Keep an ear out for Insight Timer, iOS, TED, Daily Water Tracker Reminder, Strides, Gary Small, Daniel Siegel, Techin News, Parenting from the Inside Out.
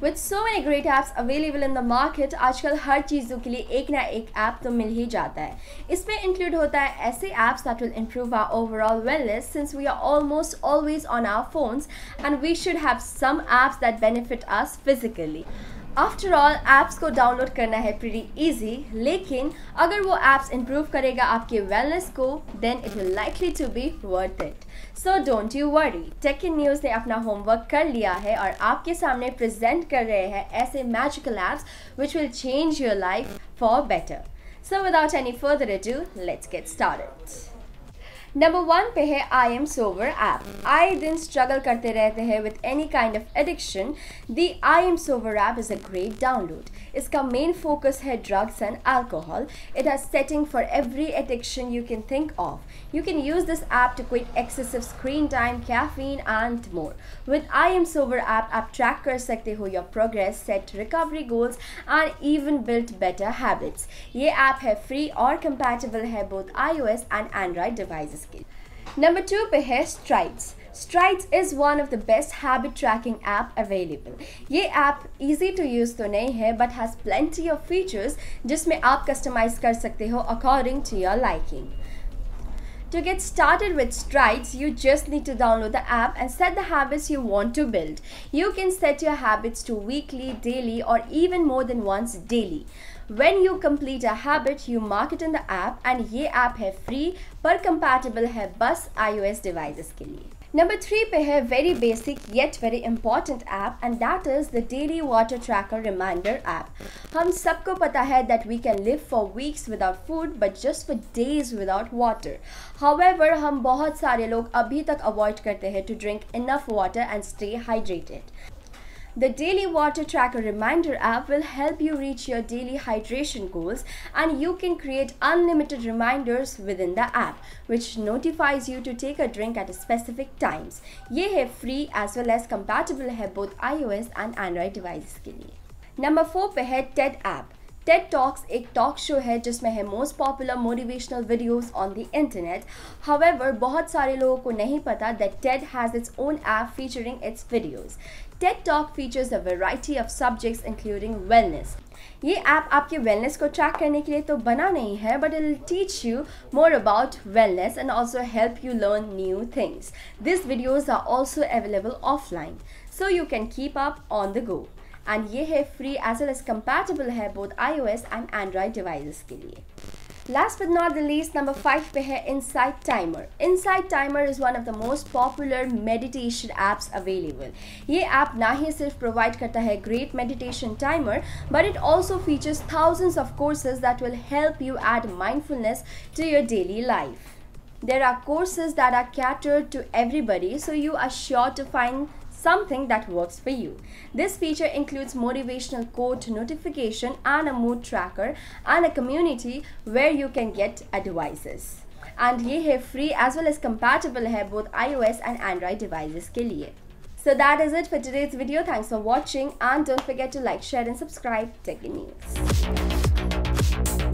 with so many great apps available in the market, आजकल हर चीज़ों के लिए एक ना एक ऐप तो मिल ही जाता है. इसमें इंक्लूड होता है ऐसे apps that will improve our overall wellness since we are almost always on our phones and we should have some apps that benefit us physically. After all, apps को डाउनलोड करना है pretty easy, लेकिन अगर वो apps improve करेगा आपके wellness को, then it will likely to be worth it. So don't you worry, Techin News ने अपना homework कर लिया है और आपके सामने present कर रहे हैं ऐसे magical apps which will change your life for better. So without any further ado, let's get started. Number 1 पे है आई एम सोवर ऐप. आए दिन स्ट्रगल करते रहते हैं with any kind of addiction. The I M sober app is a great download. इसका main focus है drugs and alcohol. It has setting for every addiction you can think of. You can use this app to quit excessive screen time, caffeine and more. With I M sober app आप track कर सकते हो your progress, set recovery goals and even build better habits. ये app है free और compatible है both iOS and Android devices. Number 2 पे है Strides. Strides is one of the best habit tracking app available. ये app easy to use तो नहीं है but has plenty of features जिसमें आप customize कर सकते हो according to your liking. To get started with Strides, you just need to download the app and set the habits you want to build. You can set your habits to weekly, daily or even more than once daily. When you complete a habit, you mark it in the app and ये app है free पर compatible है बस iOS devices के लिए. Number 3 पे है very basic yet very important app and that is the Daily Water Tracker Reminder app. हम सबको पता है that we can live for weeks without food but just for days without water. However, हम बहुत सारे लोग अभी तक avoid करते हैं to drink enough water and stay hydrated. The Daily Water Tracker Reminder app will help you reach your daily hydration goals and you can create unlimited reminders within the app which notifies you to take a drink at specific times. ये है free as well as compatible है both iOS and Android devices के लिए. Number 4 पे है TED app. TED Talks एक talk show है जिसमें है most popular motivational videos on the internet. However बहुत सारे लोगों को नहीं पता that TED has its own app featuring its videos. TED Talk features a variety of subjects including wellness. ये ऐप आपके wellness को track करने के लिए तो बना नहीं है but it will teach you more about wellness and also help you learn new things. These videos are also available offline, so you can keep up on the go. And ये है free as well as compatible है both iOS and Android devices के लिए. Last but not the least, number 5 पे है Insight Timer. Insight Timer is one of the most popular meditation apps available. ये app ना ही सिर्फ provide करता है great meditation timer, but it also features thousands of courses that will help you add mindfulness to your daily life. There are courses that are catered to everybody, so you are sure to find something that works for you. This feature includes motivational quote notification and a mood tracker and a community where you can get advices. And ये है free as well as compatible है both iOS and Android devices के लिए. So that is it for today's video. Thanks for watching and don't forget to like, share and subscribe. Techin News.